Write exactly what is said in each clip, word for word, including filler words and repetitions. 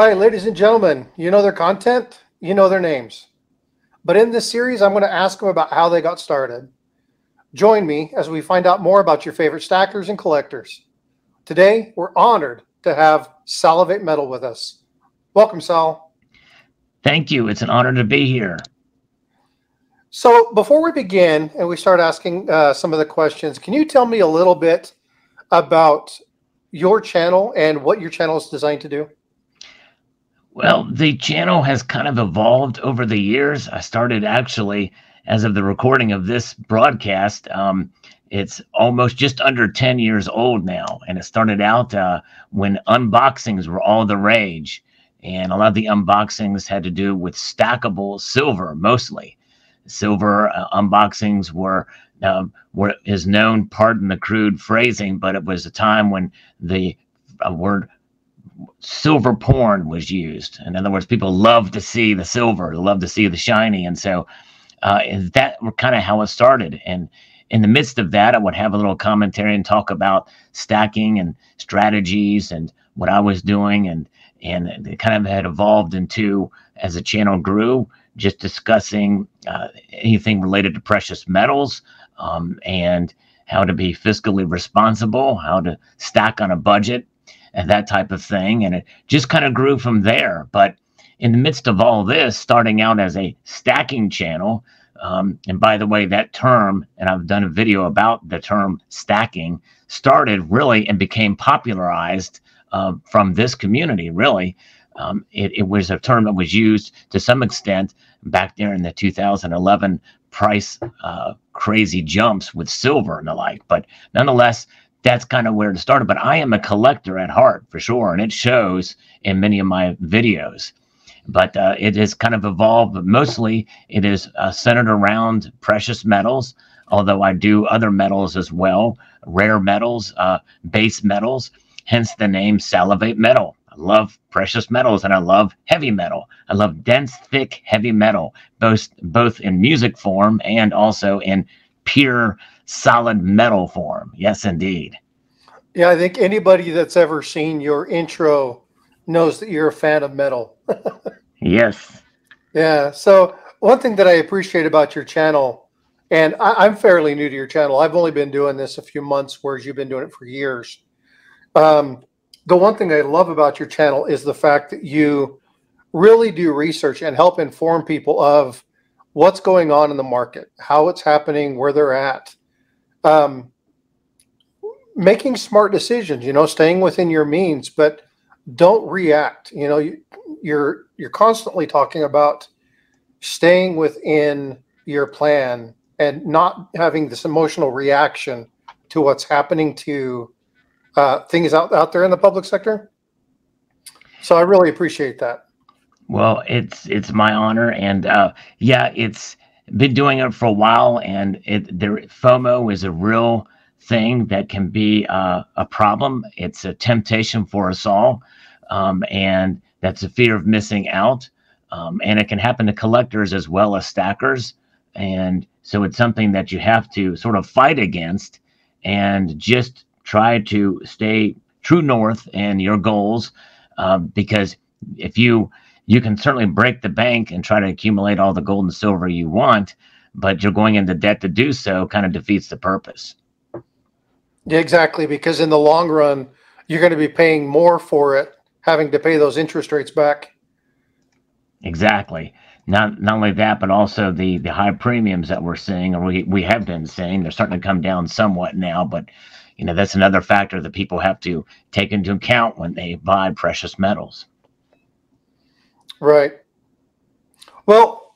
All right, ladies and gentlemen, you know their content, you know their names. But in this series, I'm going to ask them about how they got started. Join me as we find out more about your favorite stackers and collectors. Today, we're honored to have Salivate Metal with us. Welcome, Sal. Thank you. It's an honor to be here. So before we begin and we start asking uh, some of the questions, can you tell me a little bit about your channel and what your channel is designed to do? Well, the channel has kind of evolved over the years. I started actually, as of the recording of this broadcast, um, it's almost just under ten years old now. And it started out uh, when unboxings were all the rage. And a lot of the unboxings had to do with stackable silver, mostly. Silver uh, unboxings were, um, were, is known, pardon the crude phrasing, but it was a time when the uh, word silver porn was used. In other words, people love to see the silver, love to see the shiny. And so uh, that kind of how it started. And in the midst of that, I would have a little commentary and talk about stacking and strategies and what I was doing. And, and it kind of had evolved into, as the channel grew, just discussing uh, anything related to precious metals um, and how to be fiscally responsible, how to stack on a budget, and that type of thing. And it just kind of grew from there. But in the midst of all this, starting out as a stacking channel, um, and by the way, that term, and I've done a video about the term stacking, started really and became popularized uh, from this community, really. Um, it, it was a term that was used to some extent back there in the two thousand eleven price uh, crazy jumps with silver and the like. But nonetheless, that's kind of where it started. But I am a collector at heart, for sure, and it shows in many of my videos. But uh, it has kind of evolved, but mostly it is uh, centered around precious metals, although I do other metals as well, rare metals, uh, base metals, hence the name Salivate Metal. I love precious metals, and I love heavy metal. I love dense, thick, heavy metal, both, both in music form and also in pure, solid metal form. Yes, indeed. Yeah, I think anybody that's ever seen your intro knows that you're a fan of metal. Yes. Yeah. So one thing that I appreciate about your channel, and I, I'm fairly new to your channel. I've only been doing this a few months, whereas you've been doing it for years. Um, the one thing I love about your channel is the fact that you really do research and help inform people of what's going on in the market, how it's happening, where they're at, um, making smart decisions, you know, staying within your means, but don't react. You know, you, you're, you're constantly talking about staying within your plan and not having this emotional reaction to what's happening to uh, things out, out there in the public sector. So I really appreciate that. Well, it's it's my honor, and uh, yeah, it's been doing it for a while, and it, there, FOMO is a real thing that can be uh, a problem. It's a temptation for us all, um, and that's a fear of missing out, um, and it can happen to collectors as well as stackers, and so it's something that you have to sort of fight against and just try to stay true north and your goals, um, because if you You can certainly break the bank and try to accumulate all the gold and silver you want, but you're going into debt to do so kind of defeats the purpose. Yeah, exactly, because in the long run, you're going to be paying more for it, having to pay those interest rates back. Exactly. Not, not only that, but also the, the high premiums that we're seeing, or we, we have been seeing. They're starting to come down somewhat now, but you know that's another factor that people have to take into account when they buy precious metals. Right. Well,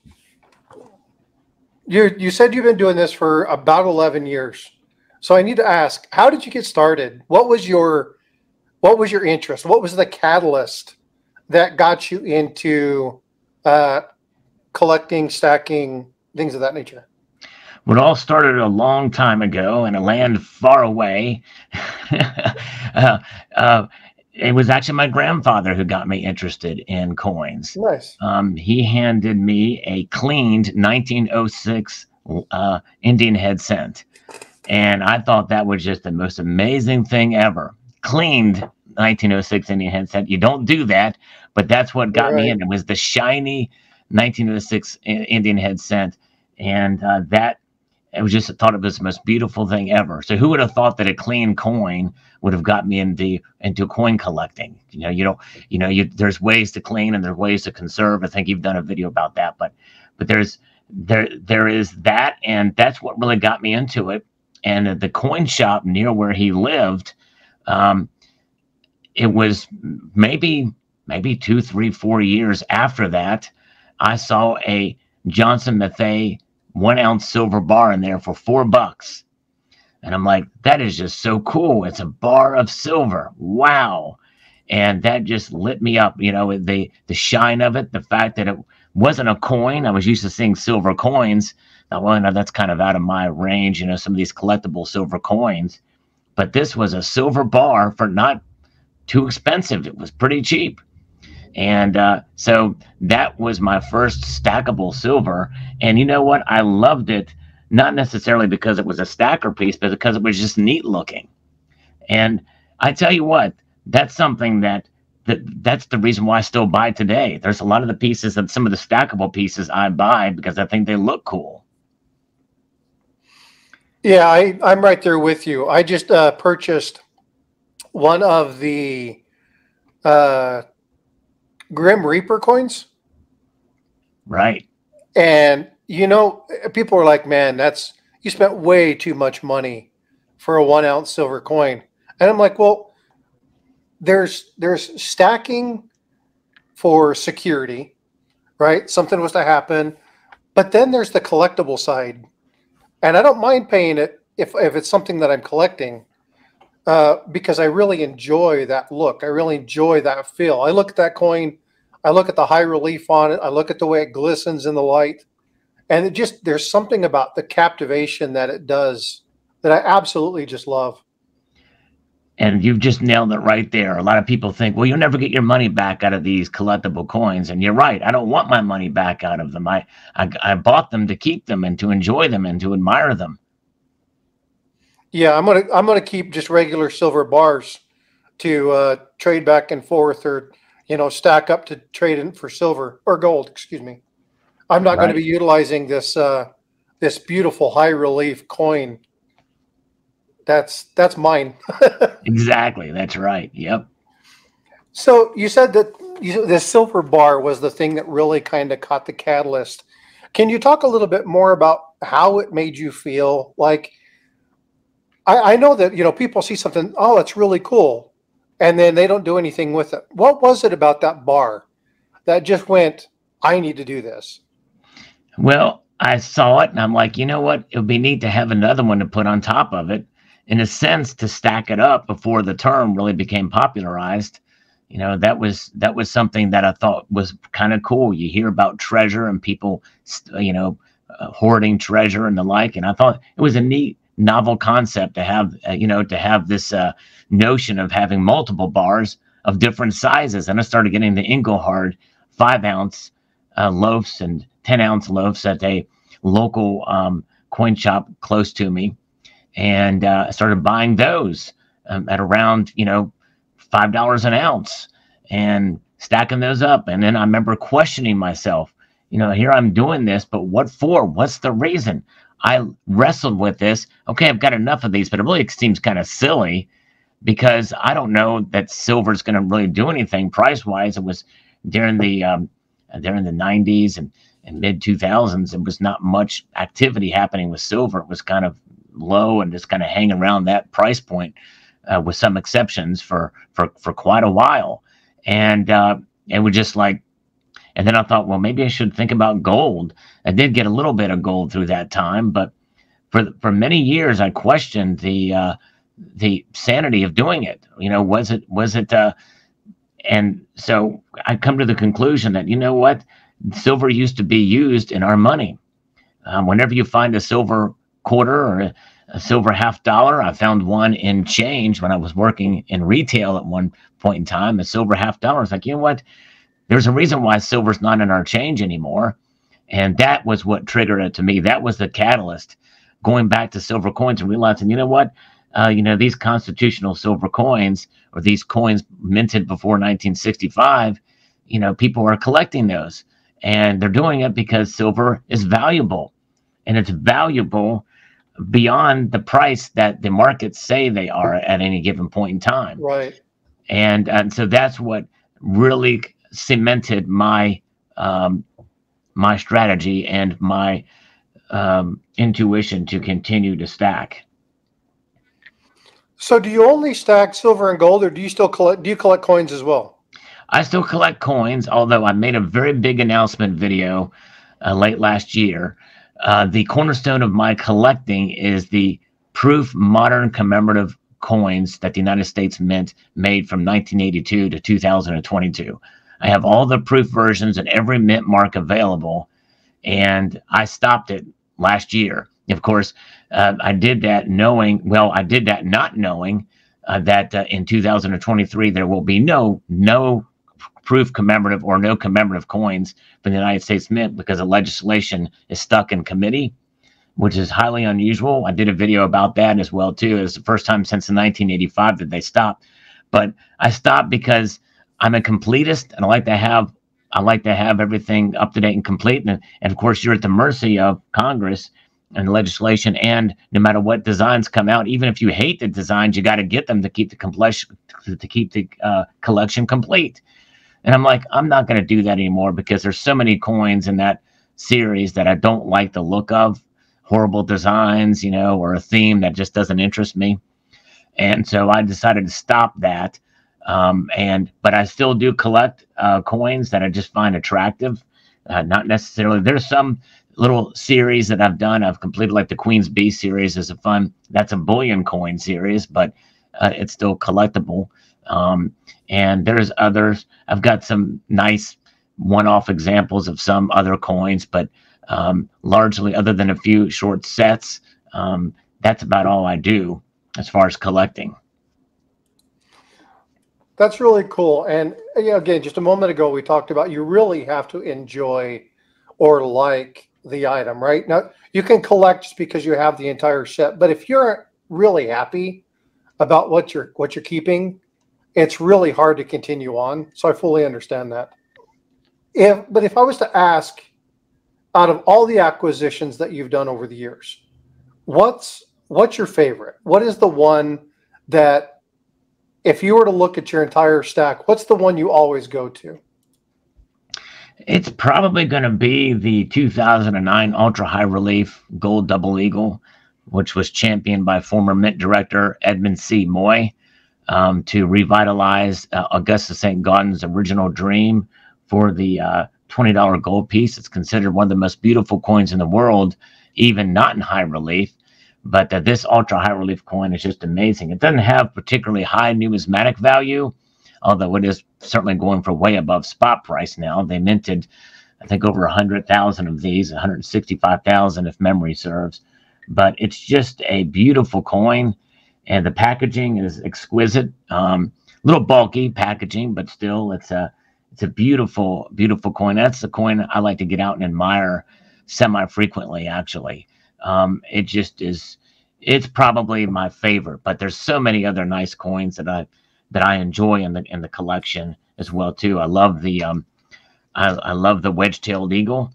you you said you've been doing this for about eleven years. So I need to ask, how did you get started? What was your what was your interest? What was the catalyst that got you into uh, collecting, stacking, things of that nature? Well, it all started a long time ago in a land far away. uh, uh, It was actually my grandfather who got me interested in coins. Nice. Um, he handed me a cleaned nineteen oh six uh, Indian head cent. And I thought that was just the most amazing thing ever. Cleaned nineteen oh six Indian headset. You don't do that, but that's what got right. me in. It was the shiny nineteen oh six Indian headset, and uh, that it was just I thought it was the most beautiful thing ever. So who would have thought that a clean coin would have got me into into coin collecting? You know, you know, you know, you, there's ways to clean and there's ways to conserve. I think you've done a video about that, but but there's there there is that, and that's what really got me into it. And at the coin shop near where he lived, um, it was maybe maybe two, three, four years after that, I saw a Johnson Mathay one ounce silver bar in there for four bucks. And I'm like, that is just so cool. It's a bar of silver. Wow. And that just lit me up. You know, the, the shine of it, the fact that it wasn't a coin. I was used to seeing silver coins. Now, well, no, that's kind of out of my range, you know, some of these collectible silver coins. But this was a silver bar for not too expensive. It was pretty cheap. And uh, so that was my first stackable silver. And you know what? I loved it, not necessarily because it was a stacker piece, but because it was just neat looking. And I tell you what, that's something that, that that's the reason why I still buy today. There's a lot of the pieces of some of the stackable pieces I buy because I think they look cool. Yeah, I, I'm right there with you. I just uh, purchased one of the uh, Grim Reaper coins. Right. And, you know, people are like, man, that's, you spent way too much money for a one ounce silver coin. And I'm like, well, there's, there's stacking for security, right? Something was to happen, but then there's the collectible side. And I don't mind paying it if, if it's something that I'm collecting, uh, because I really enjoy that look. I really enjoy that feel. I look at that coin. I look at the high relief on it. I look at the way it glistens in the light. And it just, there's something about the captivation that it does that I absolutely just love. And you've just nailed it right there. A lot of people think, well, you'll never get your money back out of these collectible coins. And you're right. I don't want my money back out of them. I, I, I bought them to keep them and to enjoy them and to admire them. Yeah, I'm going to I'm gonna keep just regular silver bars to uh, trade back and forth or, you know, stack up to trade in for silver or gold, excuse me. I'm not right. going to be utilizing this uh, this beautiful high relief coin. That's that's mine. Exactly. That's right. Yep. So you said that you, the silver bar was the thing that really kind of caught the catalyst. Can you talk a little bit more about how it made you feel? Like, I, I know that, you know, people see something, oh, it's really cool, and then they don't do anything with it. What was it about that bar that just went, I need to do this? Well, I saw it, and I'm like, you know what? It would be neat to have another one to put on top of it. In a sense, to stack it up before the term really became popularized, you know, that was that was something that I thought was kind of cool. You hear about treasure and people, you know, uh, hoarding treasure and the like, and I thought it was a neat, novel concept to have, uh, you know, to have this uh, notion of having multiple bars of different sizes. And I started getting the Engelhard five ounce uh, loafs and ten ounce loafs at a local um, coin shop close to me. And uh, I started buying those um, at around, you know, five dollars an ounce and stacking those up. And then I remember questioning myself, you know, here I'm doing this, but what for? What's the reason? I wrestled with this. Okay, I've got enough of these, but it really seems kind of silly because I don't know that silver is going to really do anything price-wise. It was during the um, during the nineties and, and mid two thousands, there was not much activity happening with silver. It was kind of low and just kind of hang around that price point uh, with some exceptions for, for, for quite a while. And uh, it was just like, and then I thought, well, maybe I should think about gold. I did get a little bit of gold through that time, but for, for many years, I questioned the, uh, the sanity of doing it. You know, was it, was it, uh, and so I come to the conclusion that, you know what, silver used to be used in our money. Um, whenever you find a silver quarter or a, a silver half dollar. I found one in change when I was working in retail at one point in time, a silver half dollar. It's like, you know what? There's a reason why silver's not in our change anymore. And that was what triggered it to me. That was the catalyst, going back to silver coins and realizing, you know what? uh, you know, these constitutional silver coins, or these coins minted before nineteen sixty-five, you know, people are collecting those, and they're doing it because silver is valuable, and it's valuable beyond the price that the markets say they are at any given point in time. Right. And, and so that's what really cemented my, um, my strategy and my, um, intuition to continue to stack. So do you only stack silver and gold, or do you still collect, do you collect coins as well? I still collect coins, although I made a very big announcement video uh, late last year. Uh, the cornerstone of my collecting is the proof modern commemorative coins that the United States Mint made from nineteen eighty-two to two thousand twenty-two. I have all the proof versions and every mint mark available, and I stopped it last year. Of course, uh, I did that knowing, well, I did that not knowing uh, that uh, in two thousand twenty-three there will be no, no proof commemorative or no commemorative coins from the United States Mint, because the legislation is stuck in committee, which is highly unusual. I did a video about that as well, too. It was the first time since nineteen eighty-five that they stopped. But I stopped because I'm a completist, and I like to have I like to have everything up to date and complete. And, and of course, you're at the mercy of Congress and legislation, and no matter what designs come out, even if you hate the designs, you got to get them to keep the completion, to keep the uh, collection complete. And I'm like, I'm not going to do that anymore, because there's so many coins in that series that I don't like the look of, horrible designs, you know, or a theme that just doesn't interest me. And so I decided to stop that. Um, and but I still do collect uh, coins that I just find attractive. Uh, not necessarily. There's some little series that I've done. I've completed like the Queen's Bee series is a fun. That's a bullion coin series, but uh, it's still collectible. Um, and there's others. I've got some nice one-off examples of some other coins, but, um, largely other than a few short sets, um, that's about all I do as far as collecting. That's really cool. And you know, again, just a moment ago, we talked about, you really have to enjoy or like the item, right? Now you can collect just because you have the entire set, but if you're really happy about what you're, what you're keeping, it's really hard to continue on. So I fully understand that. If, but if I was to ask, out of all the acquisitions that you've done over the years, what's, what's your favorite? What is the one that, if you were to look at your entire stack, what's the one you always go to? It's probably going to be the two thousand nine Ultra High Relief Gold Double Eagle, which was championed by former Mint Director Edmund C. Moy. Um, to revitalize uh, Augusta Saint-Gaudens' original dream for the uh, twenty dollar gold piece. It's considered one of the most beautiful coins in the world, even not in high relief. But uh, this ultra-high relief coin is just amazing. It doesn't have particularly high numismatic value, although it is certainly going for way above spot price now. They minted, I think, over one hundred thousand of these, one hundred sixty-five thousand if memory serves. But it's just a beautiful coin. And the packaging is exquisite, um, little bulky packaging, but still it's a, it's a beautiful, beautiful coin. That's the coin I like to get out and admire semi-frequently, actually. Um, it just is, it's probably my favorite, but there's so many other nice coins that I, that I enjoy in the, in the collection as well, too. I love the, um, I, I love the wedge-tailed eagle,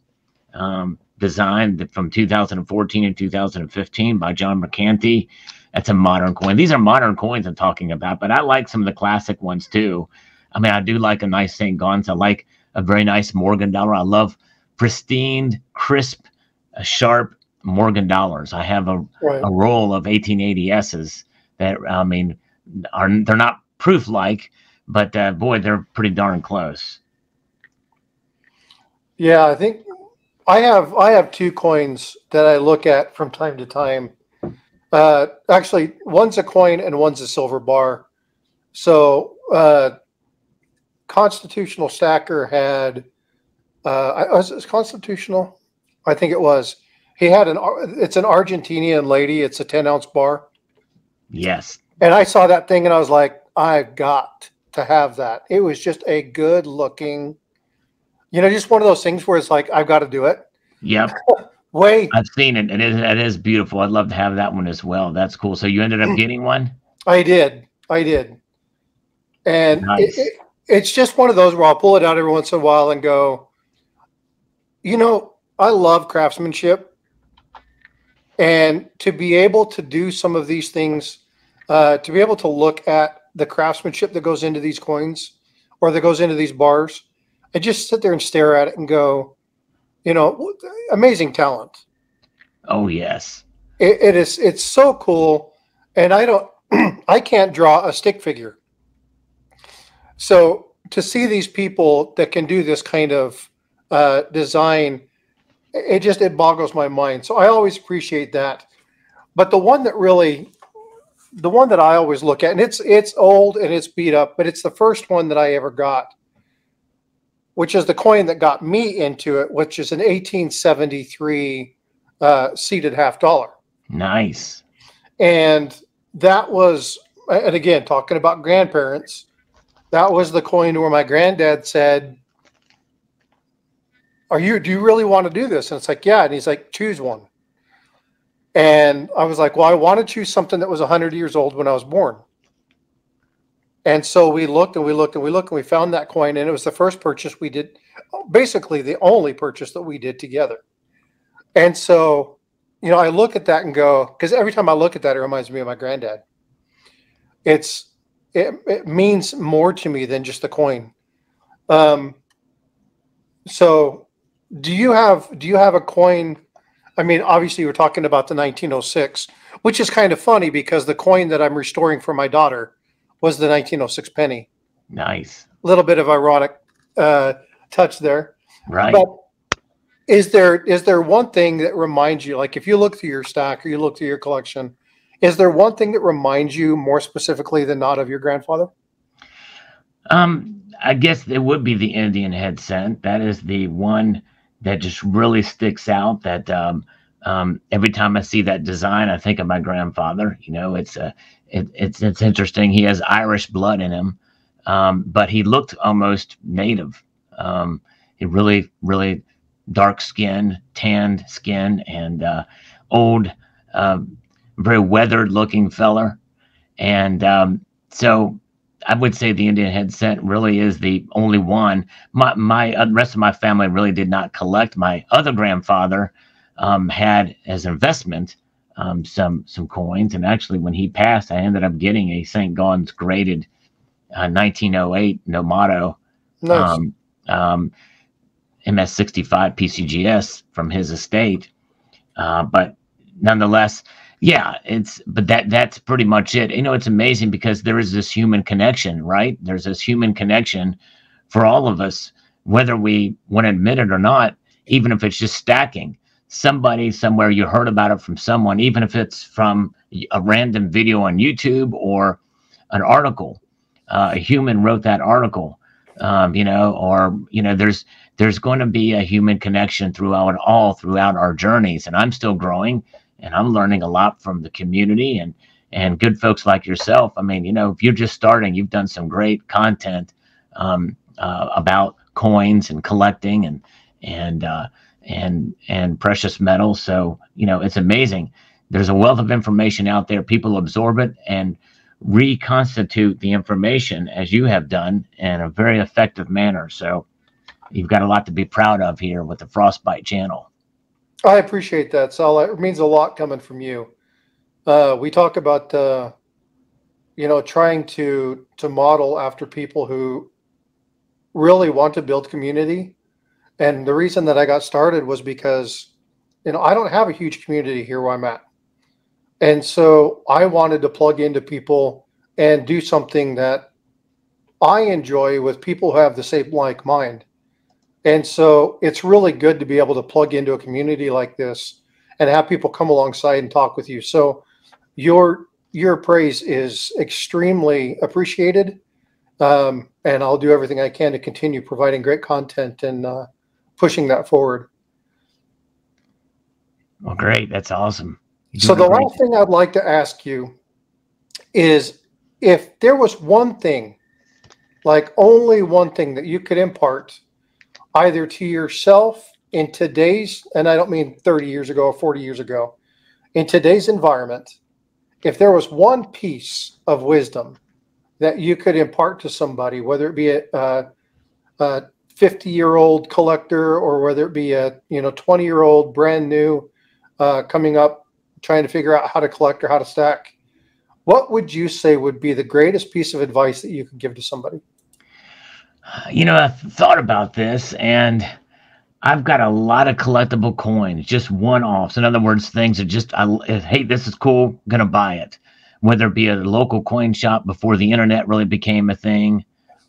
um, design from two thousand fourteen and two thousand fifteen by John Mercanti. That's a modern coin. These are modern coins I'm talking about, but I like some of the classic ones too. I mean, I do like a nice Saint Gaudens. I like a very nice Morgan dollar. I love pristine, crisp, sharp Morgan dollars. I have a, right. a roll of eighteen eighty S's that, I mean, are they're not proof-like, but uh, boy, they're pretty darn close. Yeah, I think I have, I have two coins that I look at from time to time. Uh, actually, one's a coin and one's a silver bar. So, uh, Constitutional Stacker had, uh, was it Constitutional? I think it was. He had an, it's an Argentinian lady. It's a ten ounce bar. Yes. And I saw that thing and I was like, I've got to have that. It was just a good looking, you know, just one of those things where it's like, I've got to do it. Yep. Wait. I've seen it. It is, it is beautiful. I'd love to have that one as well. That's cool. So you ended up getting one? I did. I did. And nice. it, it, it's just one of those where I'll pull it out every once in a while and go, you know, I love craftsmanship. And to be able to do some of these things, uh, to be able to look at the craftsmanship that goes into these coins or that goes into these bars, I just sit there and stare at it and go, you know, amazing talent. Oh, yes. It, it is. It's so cool. And I don't, I can't draw a stick figure. So to see these people that can do this kind of uh, design, it just, it boggles my mind. So I always appreciate that. But the one that really, the one that I always look at, and it's, it's old and it's beat up, but it's the first one that I ever got, which is the coin that got me into it, which is an eighteen seventy-three uh, seated half dollar. Nice. And that was, and again, talking about grandparents, that was the coin where my granddad said, are you, do you really want to do this? And it's like, yeah. And he's like, choose one. And I was like, well, I want to choose something that was one hundred years old when I was born. And so we looked and we looked and we looked and we found that coin, and it was the first purchase we did, basically the only purchase that we did together. And so, you know, I look at that and go, because every time I look at that, it reminds me of my granddad. It's, it, it means more to me than just the coin. Um, so do you have, do you have a coin? I mean, obviously you were talking about the nineteen oh six, which is kind of funny because the coin that I'm restoring for my daughter was the nineteen oh six penny. Nice. A little bit of ironic uh, touch there. Right. But is there, is there one thing that reminds you, like if you look through your stack or you look through your collection, is there one thing that reminds you more specifically than not of your grandfather? Um, I guess it would be the Indian head scent. That is the one that just really sticks out, that um, um, every time I see that design, I think of my grandfather. You know, it's a, It, it's it's interesting. He has Irish blood in him, um, but he looked almost native. Um, he really, really dark skin, tanned skin, and uh, old, uh, very weathered-looking feller. And um, so, I would say the Indian head scent really is the only one. My my uh, rest of my family really did not collect. My other grandfather um, had as an investment. Um, some some coins, and actually when he passed, I ended up getting a Saint Gaudens graded uh, nineteen oh eight Nomato. Nice. um, um, M S sixty-five P C G S from his estate. Uh, but nonetheless, yeah, it's but that that's pretty much it. You know, it's amazing because there is this human connection, right? There's this human connection for all of us, whether we want to admit it or not, even if it's just stacking. Somebody somewhere, you heard about it from someone, even if it's from a random video on YouTube or an article, uh, a human wrote that article, um, you know, or, you know, there's, there's going to be a human connection throughout all throughout our journeys. And I'm still growing and I'm learning a lot from the community and, and good folks like yourself. I mean, you know, if you're just starting, you've done some great content, um, uh, about coins and collecting and, and, uh, and and precious metals. So, you know, it's amazing. There's a wealth of information out there. People absorb it and reconstitute the information as you have done in a very effective manner. So you've got a lot to be proud of here with the FrostByte channel. I appreciate that, Sal. It means a lot coming from you. Uh, we talk about, uh, you know, trying to, to model after people who really want to build community. And the reason that I got started was because, you know, I don't have a huge community here where I'm at. And so I wanted to plug into people and do something that I enjoy with people who have the same like mind. And so it's really good to be able to plug into a community like this and have people come alongside and talk with you. So your, your praise is extremely appreciated. Um, and I'll do everything I can to continue providing great content and, uh, pushing that forward. Well, great. That's awesome. So the last thing I'd like to ask you is if there was one thing, like only one thing that you could impart either to yourself in today's, and I don't mean thirty years ago or forty years ago, in today's environment, if there was one piece of wisdom that you could impart to somebody, whether it be a fifty-year-old collector or whether it be a you know twenty-year-old brand new uh, coming up trying to figure out how to collect or how to stack, what would you say would be the greatest piece of advice that you could give to somebody? You know, I've thought about this, and I've got a lot of collectible coins, just one-offs. In other words, things that just, I, hey, this is cool, going to buy it. Whether it be a local coin shop before the internet really became a thing,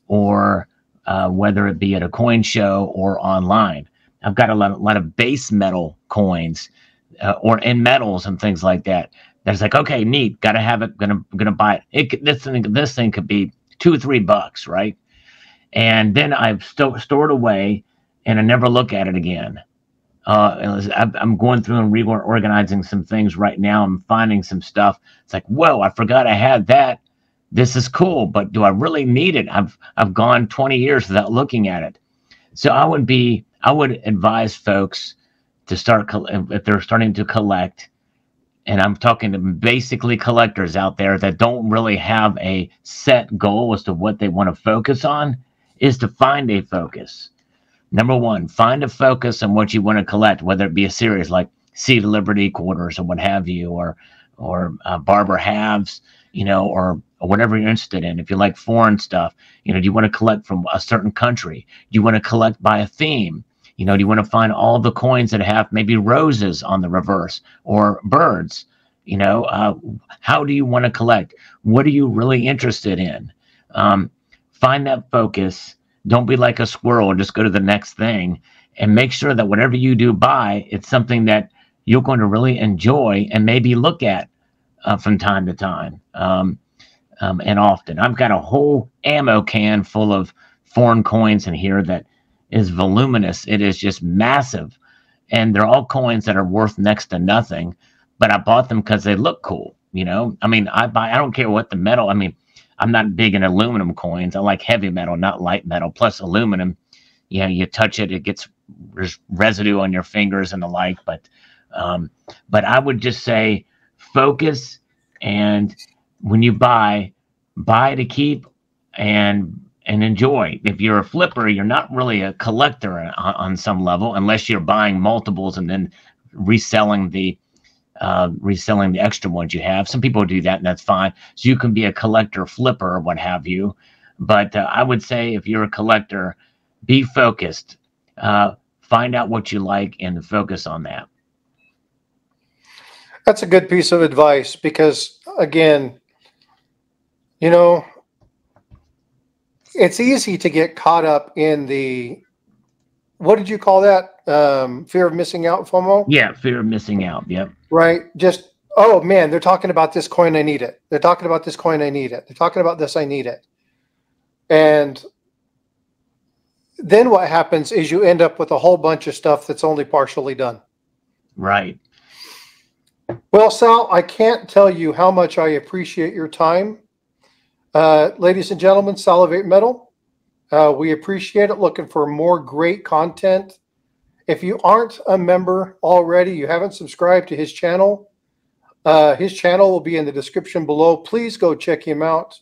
or uh, whether it be at a coin show or online. I've got a lot, a lot of base metal coins uh, or in metals and things like that. That's like, okay, neat, got to have it, gonna gonna buy it. It this thing, this thing could be two or three bucks, right? And then I've sto stored away, and I never look at it again. Uh, I'm going through and reorganizing some things right now. I'm finding some stuff. It's like, whoa, I forgot I had that. This is cool, but do I really need it? I've I've gone twenty years without looking at it. So I would be, I would advise folks to start if they're starting to collect. And I'm talking to basically collectors out there that don't really have a set goal as to what they want to focus on, is to find a focus. Number one, find a focus on what you want to collect, whether it be a series like Seated Liberty quarters or what have you, or or uh, Barber halves, you know, or, or whatever you're interested in. If you like foreign stuff, you know, do you want to collect from a certain country? Do you want to collect by a theme? You know, do you want to find all the coins that have maybe roses on the reverse or birds? You know, uh, how do you want to collect? What are you really interested in? Um, find that focus. Don't be like a squirrel and just go to the next thing, and make sure that whatever you do buy, it's something that you're going to really enjoy and maybe look at uh, from time to time um, um, and often. I've got a whole ammo can full of foreign coins in here that is voluminous. It is just massive, and they're all coins that are worth next to nothing, but I bought them because they look cool. You know, I mean, I buy, I don't care what the metal. I mean, I'm not big in aluminum coins. I like heavy metal, not light metal. Plus aluminum, you know, you touch it, it gets, there's residue on your fingers and the like. But um but I would just say focus, and when you buy, buy to keep and and enjoy. If you're a flipper, you're not really a collector on, on some level, unless you're buying multiples and then reselling the uh, reselling the extra ones you have. Some people do that, and that's fine. So you can be a collector flipper or what have you. But uh, I would say if you're a collector, be focused. Uh, find out what you like and focus on that. That's a good piece of advice, because, again, you know, it's easy to get caught up in the, what did you call that? Um, fear of missing out, FOMO? Yeah, fear of missing out, yep. Right, just, oh man, they're talking about this coin, I need it. They're talking about this coin, I need it. They're talking about this, I need it. And then what happens is you end up with a whole bunch of stuff that's only partially done. Right. Well, Sal, I can't tell you how much I appreciate your time. Uh, ladies and gentlemen, Salivate Metal, uh, we appreciate it. Looking for more great content. If you aren't a member already, you haven't subscribed to his channel, uh, his channel will be in the description below. Please go check him out.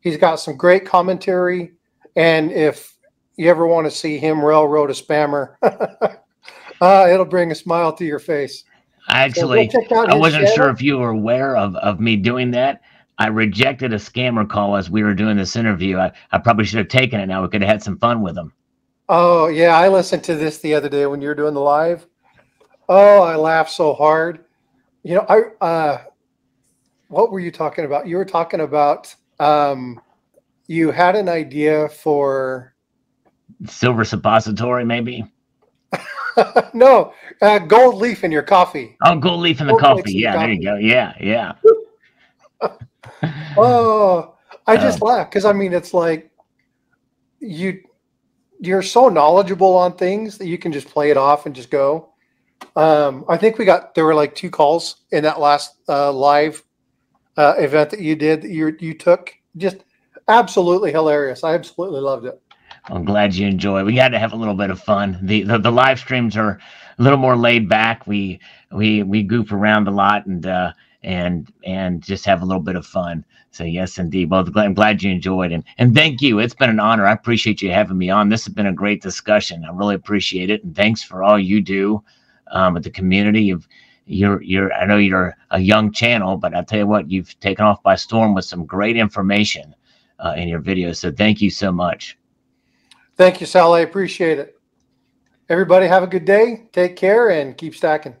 He's got some great commentary, and if you ever want to see him railroad a spammer, uh, it'll bring a smile to your face. I actually, so I wasn't channel. sure if you were aware of, of me doing that. I rejected a scammer call as we were doing this interview. I, I probably should have taken it now. We could have had some fun with them. Oh, yeah. I listened to this the other day when you were doing the live. Oh, I laughed so hard. You know, I uh, what were you talking about? You were talking about um, you had an idea for... Silver suppository, maybe? No, uh, gold leaf in your coffee. Oh, gold leaf in the gold coffee. Yeah, the there coffee. you go. Yeah, yeah. Oh, I just uh, laugh, because I mean, it's like you you're so knowledgeable on things that you can just play it off and just go. um I think we got there were like two calls in that last uh live uh event that you did that you you took. Just absolutely hilarious. I absolutely loved it. I'm glad you enjoy. We got to have a little bit of fun. The, the the live streams are a little more laid back. We we we goof around a lot and uh, and and just have a little bit of fun. So yes, indeed. Well, I'm glad you enjoyed, and and thank you. It's been an honor. I appreciate you having me on. This has been a great discussion. I really appreciate it, and thanks for all you do um, with the community. Of you're you're. I know you're a young channel, but I tell you what, you've taken off by storm with some great information uh, in your videos. So thank you so much. Thank you, Sal. I appreciate it. Everybody have a good day. Take care and keep stacking.